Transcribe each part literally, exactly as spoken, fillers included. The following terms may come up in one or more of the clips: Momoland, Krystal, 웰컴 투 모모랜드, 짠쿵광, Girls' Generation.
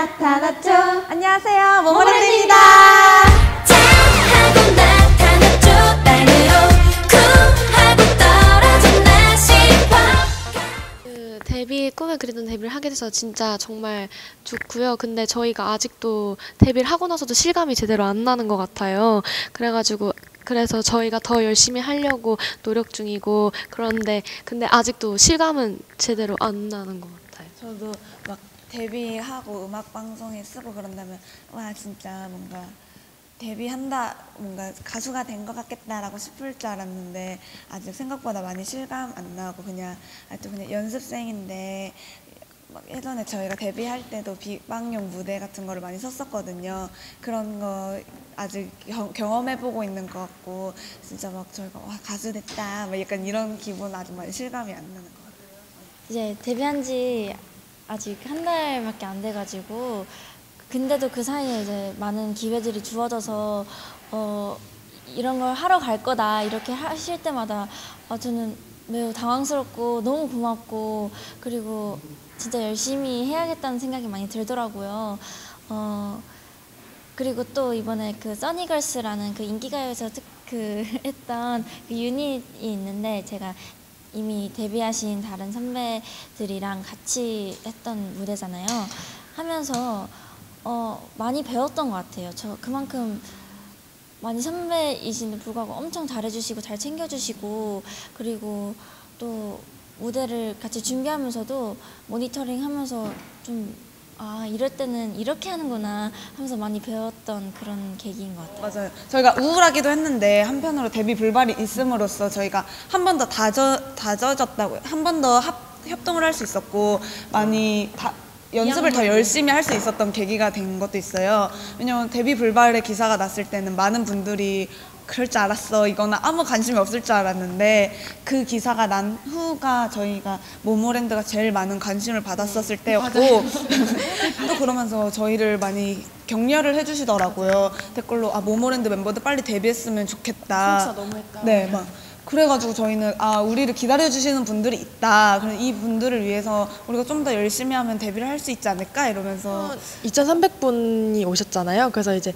나타났죠. 안녕하세요, 모모랜드입니다. 짠 하고 나타났죠. 땅으로 쿵 하고 떨어졌나 싶어. 그 데뷔 꿈을 그리던 데뷔를 하게 돼서 진짜 정말 좋고요. 근데 저희가 아직도 데뷔를 하고 나서도 실감이 제대로 안 나는 것 같아요. 그래가지고 그래서 저희가 더 열심히 하려고 노력 중이고, 그런데 근데 아직도 실감은 제대로 안 나는 것 같아요. 저도 막 데뷔하고 음악 방송에 쓰고 그런다면 와 진짜 뭔가 데뷔한다, 뭔가 가수가 된 것 같겠다라고 싶을 줄 알았는데 아직 생각보다 많이 실감 안 나고 그냥 또 그냥 연습생인데. 막 예전에 저희가 데뷔할 때도 비방용 무대 같은 거를 많이 섰었거든요. 그런 거 아직 경험해보고 있는 것 같고, 진짜 막 저희가 와 가수 됐다 막 약간 이런 기분 아직 많이 실감이 안 나는 것 같아요. 이제 데뷔한 지 아직 한 달밖에 안 돼가지고, 근데도 그 사이에 이제 많은 기회들이 주어져서 어, 이런 걸 하러 갈 거다 이렇게 하실 때마다 아, 저는 매우 당황스럽고 너무 고맙고 그리고 진짜 열심히 해야겠다는 생각이 많이 들더라고요. 어, 그리고 또 이번에 그 써니걸스라는 그 인기가요에서 특, 그 했던 그 유닛이 있는데 제가 이미 데뷔하신 다른 선배들이랑 같이 했던 무대잖아요. 하면서 어, 많이 배웠던 것 같아요. 저 그만큼 많이 선배이신데도 불구하고 엄청 잘해주시고 잘 챙겨주시고, 그리고 또 무대를 같이 준비하면서도 모니터링하면서 좀 아 이럴 때는 이렇게 하는구나 하면서 많이 배웠던 그런 계기인 것 같아요. 맞아요. 저희가 우울하기도 했는데 한편으로 데뷔 불발이 있음으로써 저희가 한 번 더 다져, 다져졌다고요. 한 번 더 협동을 할 수 있었고 많이 다, 연습을 더 열심히 할 수 있었던 계기가 된 것도 있어요. 왜냐면 데뷔 불발의 기사가 났을 때는 많은 분들이 그럴 줄 알았어, 이거는 아무 관심이 없을 줄 알았는데 그 기사가 난 후가 저희가 모모랜드가 제일 많은 관심을 받았었을 때였고 또 그러면서 저희를 많이 격려를 해주시더라고요. 댓글로 아 모모랜드 멤버들 빨리 데뷔했으면 좋겠다. 진짜 너무했다. 네, 막. 그래가지고 저희는 아 우리를 기다려주시는 분들이 있다. 그럼 이 분들을 위해서 우리가 좀 더 열심히 하면 데뷔를 할 수 있지 않을까 이러면서. 이천삼백 분이 오셨잖아요. 그래서 이제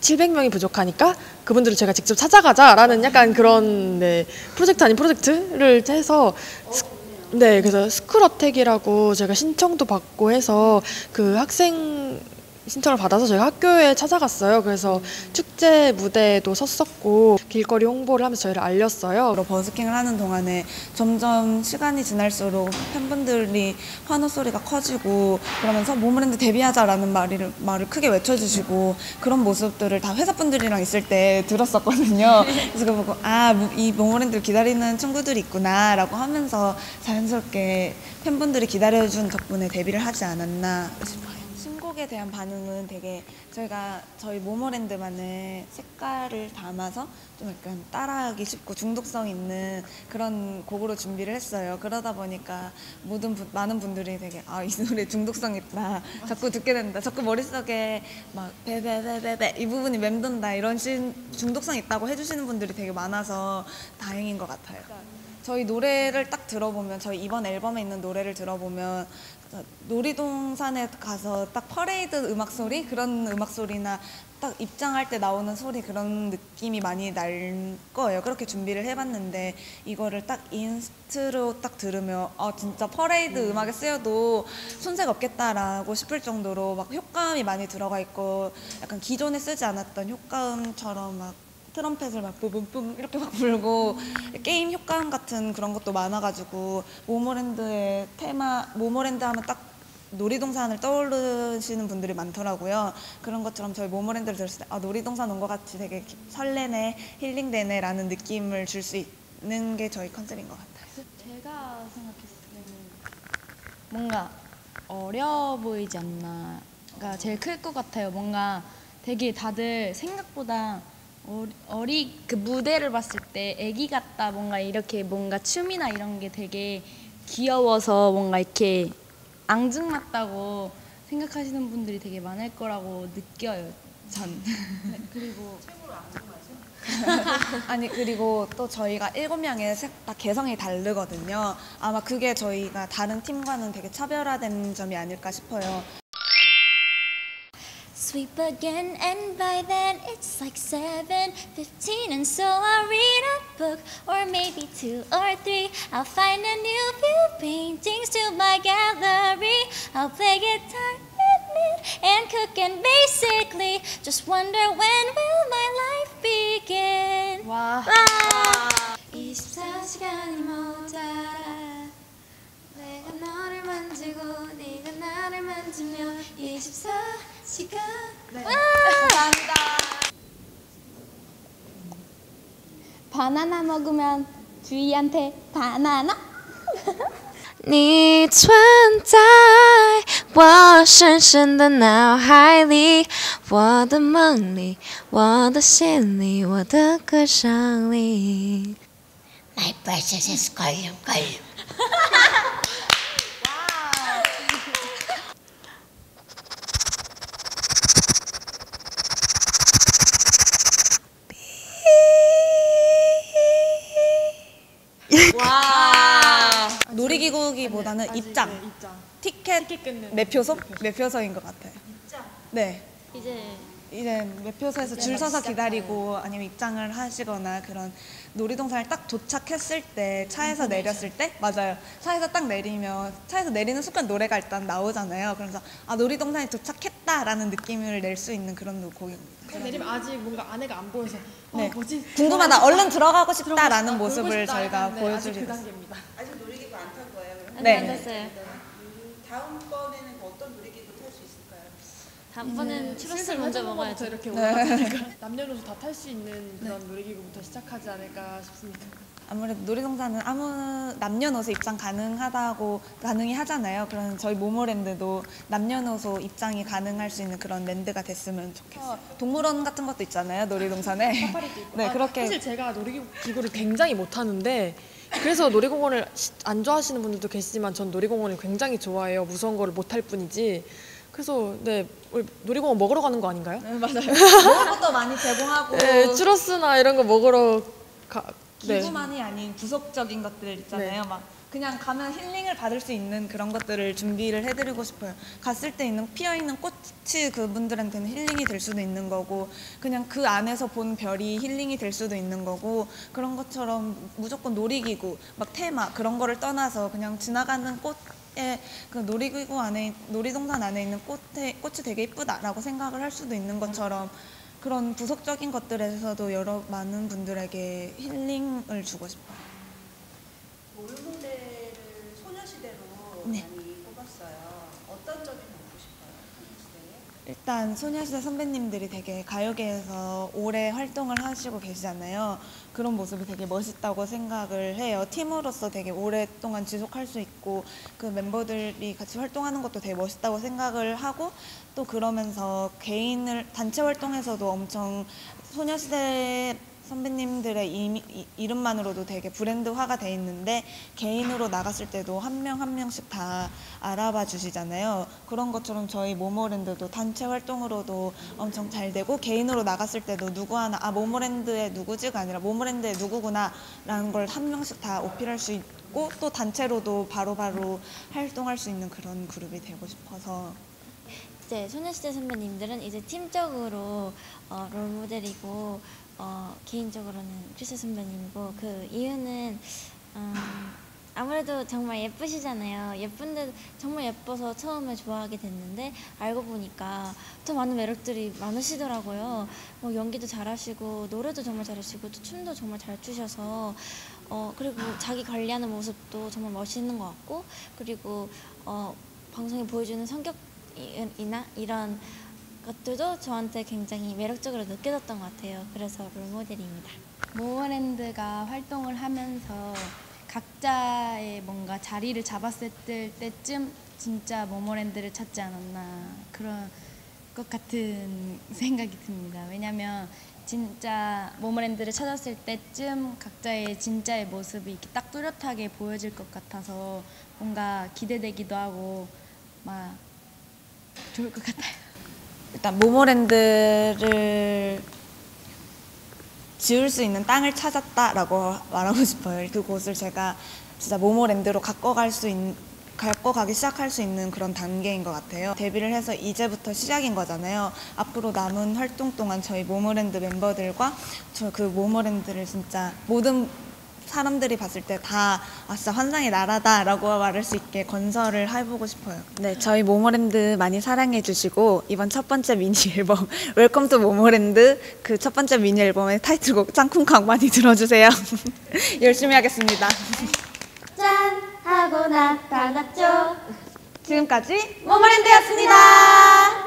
칠백 명이 부족하니까 그분들을 제가 직접 찾아가자라는 약간 그런 네, 프로젝트 아닌 프로젝트를 해서 스, 네 그래서 스쿨어택이라고 제가 신청도 받고 해서 그 학생 신청을 받아서 저희가 학교에 찾아갔어요. 그래서 축제 무대에도 섰었고 길거리 홍보를 하면서 저희를 알렸어요. 버스킹을 하는 동안에 점점 시간이 지날수록 팬분들이 환호 소리가 커지고 그러면서 모모랜드 데뷔하자라는 말을, 말을 크게 외쳐주시고 그런 모습들을 다 회사분들이랑 있을 때 들었었거든요. 그래서 그거 보고 아 이 모모랜드를 기다리는 친구들이 있구나 라고 하면서 자연스럽게 팬분들이 기다려준 덕분에 데뷔를 하지 않았나 싶어요. 신곡에 대한 반응은 되게 저희가 저희 모모랜드만의 색깔을 담아서 좀 약간 따라하기 쉽고 중독성 있는 그런 곡으로 준비를 했어요. 그러다 보니까 모든 분, 많은 분들이 되게 아, 이 노래 중독성 있다. 자꾸 듣게 된다. 자꾸 머릿속에 막 베베베베베 이 부분이 맴돈다. 이런 신, 중독성 있다고 해주시는 분들이 되게 많아서 다행인 것 같아요. 저희 노래를 딱 들어보면 저희 이번 앨범에 있는 노래를 들어보면 놀이동산에 가서 딱 퍼레이드 음악 소리 그런 음악 소리나 딱 입장할 때 나오는 소리 그런 느낌이 많이 날 거예요. 그렇게 준비를 해봤는데 이거를 딱 인스트로 딱 들으면 아 진짜 퍼레이드 음악에 쓰여도 손색 없겠다라고 싶을 정도로 막 효과음이 많이 들어가 있고 약간 기존에 쓰지 않았던 효과음처럼 막 트럼펫을 막 뿜뿜뿜 이렇게 막 불고 게임 효과음 같은 그런 것도 많아가지고 모모랜드의 테마, 모모랜드 하면 딱 놀이동산을 떠오르시는 분들이 많더라고요. 그런 것처럼 저희 모모랜드를 들었을 때 아 놀이동산 온 것 같이 되게 설레네, 힐링되네 라는 느낌을 줄 수 있는 게 저희 컨셉인 것 같아요. 제가 생각했을 때는 뭔가 어려 보이지 않나가 제일 클 것 같아요. 뭔가 되게 다들 생각보다 어리 그 무대를 봤을 때 애기 같다 뭔가 이렇게 뭔가 춤이나 이런 게 되게 귀여워서 뭔가 이렇게 앙증맞다고 생각하시는 분들이 되게 많을 거라고 느껴요 전. 네, 그리고 최고로 앙증맞죠? 아니 그리고 또 저희가 일곱 명의 다 개성이 다르거든요. 아마 그게 저희가 다른 팀과는 되게 차별화된 점이 아닐까 싶어요. Sweep again, and by then it's like seven fifteen, and so I'll read a book, or maybe two or three. I'll find a new few paintings to my gallery. I'll play guitar at mid and cook, and basically just wonder when will my life begin. Wow. Wow. 이십사 시간이 모자라 내가 너를 만지고 네가 나를 만지며 이십사 시간. 네. 감사합니다. 바나나 먹으면 주희한테 바나나? 你存在我深深的脑海里，我的梦里，我的心里，我的歌声里。 My precious is 걸음 걸음. 와. 놀이기구기보다는 아니, 입장. 아니, 네, 입장. 티켓, 티켓 매표소? 매표소인 것 같아요. 입장. 네. 이제 이제 매표소에서 줄 서서 기다리고 아니면 입장을 하시거나 그런 놀이동산을 딱 도착했을 때 차에서 내렸을 때 맞아요. 차에서 딱 내리면 차에서 내리는 순간 노래가 일단 나오잖아요. 그래서 아 놀이동산에 도착했다라는 느낌을 낼 수 있는 그런 곡입니다. 그래서 내리면 아직 뭔가 안에가 안 보여서 어, 네. 뭐지? 궁금하다. 아, 얼른 들어가고 싶다라는 들어가고 모습을 싶다. 저희가 보여드리고 있습니다. 아직 그 단계입니다. 아직 놀이기구 안 탈 거예요? 그럼? 네. 안 탔어요. 음, 다음번에는 어떤 놀이기구 탈 수 있을까요? 다음번엔 치료스를 먼저 먹어야죠. 이렇게 올라가니까 남녀노소 다 탈 수 있는 그런 네. 놀이기구부터 시작하지 않을까 싶습니다. 아무래도 놀이동산은 아무 남녀노소 입장 가능하다고 가능히 하잖아요. 그런 저희 모모랜드도 남녀노소 입장이 가능할 수 있는 그런 랜드가 됐으면 좋겠어요. 동물원 같은 것도 있잖아요, 놀이동산에. 사파리도 있고. 네, 그렇게. 사실 제가 놀이기구를 굉장히 못하는데 그래서 놀이공원을 안 좋아하시는 분들도 계시지만 전 놀이공원을 굉장히 좋아해요. 무서운 거를 못할 뿐이지. 그래서 네 우리 놀이공원 먹으러 가는 거 아닌가요? 네, 맞아요. 먹을 것도 많이 제공하고 네, 추러스나 이런 거 먹으러 가. 네. 기구만이 아닌 구속적인 것들 있잖아요. 네. 막 그냥 가면 힐링을 받을 수 있는 그런 것들을 준비를 해드리고 싶어요. 갔을 때 있는 피어있는 꽃이 그분들한테는 힐링이 될 수도 있는 거고 그냥 그 안에서 본 별이 힐링이 될 수도 있는 거고 그런 것처럼 무조건 놀이기구, 막 테마 그런 거를 떠나서 그냥 지나가는 꽃 예, 그 놀이기구 안에 놀이동산 안에 있는 꽃에, 꽃이 되게 이쁘다라고 생각을 할 수도 있는 것처럼 그런 부속적인 것들에서도 여러 많은 분들에게 힐링을 주고 싶어요. 롤모델을 소녀시대로 네. 많이 뽑았어요. 어떤 점이 보고 싶어요? 소녀시대에? 일단 소녀시대 선배님들이 되게 가요계에서 오래 활동을 하시고 계시잖아요. 그런 모습이 되게 멋있다고 생각을 해요. 팀으로서 되게 오랫동안 지속할 수 있고 그 멤버들이 같이 활동하는 것도 되게 멋있다고 생각을 하고 또 그러면서 개인을 단체 활동에서도 엄청 소녀시대 선배님들의 이미, 이, 이름만으로도 되게 브랜드화가 돼 있는데 개인으로 나갔을 때도 한 명 한 명씩 다 알아봐 주시잖아요. 그런 것처럼 저희 모모랜드도 단체 활동으로도 엄청 잘 되고 개인으로 나갔을 때도 누구 하나 아 모모랜드의 누구지가 아니라 모모랜드의 누구구나 라는 걸 한 명씩 다 어필할 수 있고 또 단체로도 바로바로 활동할 수 있는 그런 그룹이 되고 싶어서 이제 소녀시대 선배님들은 이제 팀적으로 어, 롤모델이고 어, 개인적으로는 크리스 선배님이고 그 이유는 음, 아무래도 정말 예쁘시잖아요. 예쁜데 정말 예뻐서 처음에 좋아하게 됐는데 알고 보니까 더 많은 매력들이 많으시더라고요. 뭐 연기도 잘하시고 노래도 정말 잘하시고 또 춤도 정말 잘 추셔서 어, 그리고 자기 관리하는 모습도 정말 멋있는 것 같고 그리고 어, 방송에 보여주는 성격이나 이런 것들도 저한테 굉장히 매력적으로 느껴졌던 것 같아요. 그래서 롤모델입니다. 모모랜드가 활동을 하면서 각자의 뭔가 자리를 잡았을 때쯤 진짜 모모랜드를 찾지 않았나 그런 것 같은 생각이 듭니다. 왜냐하면 진짜 모모랜드를 찾았을 때쯤 각자의 진짜의 모습이 이렇게 딱 뚜렷하게 보여질 것 같아서 뭔가 기대되기도 하고 막 좋을 것 같아요. 일단 모모랜드를 지을 수 있는 땅을 찾았다라고 말하고 싶어요. 그곳을 제가 진짜 모모랜드로 가꿔갈 수 있, 밟고 가기 시작할 수 있는 그런 단계인 것 같아요. 데뷔를 해서 이제부터 시작인 거잖아요. 앞으로 남은 활동 동안 저희 모모랜드 멤버들과 저 그 모모랜드를 진짜 모든 사람들이 봤을 때 다 아, 진짜 환상의 나라다 라고 말할 수 있게 건설을 해보고 싶어요. 네, 저희 모모랜드 많이 사랑해 주시고 이번 첫 번째 미니앨범 웰컴 투 모모랜드 그 첫 번째 미니앨범의 타이틀곡 짠쿵광 많이 들어주세요. 열심히 하겠습니다. 짠 하고 나타났죠. 지금까지 모모랜드였습니다.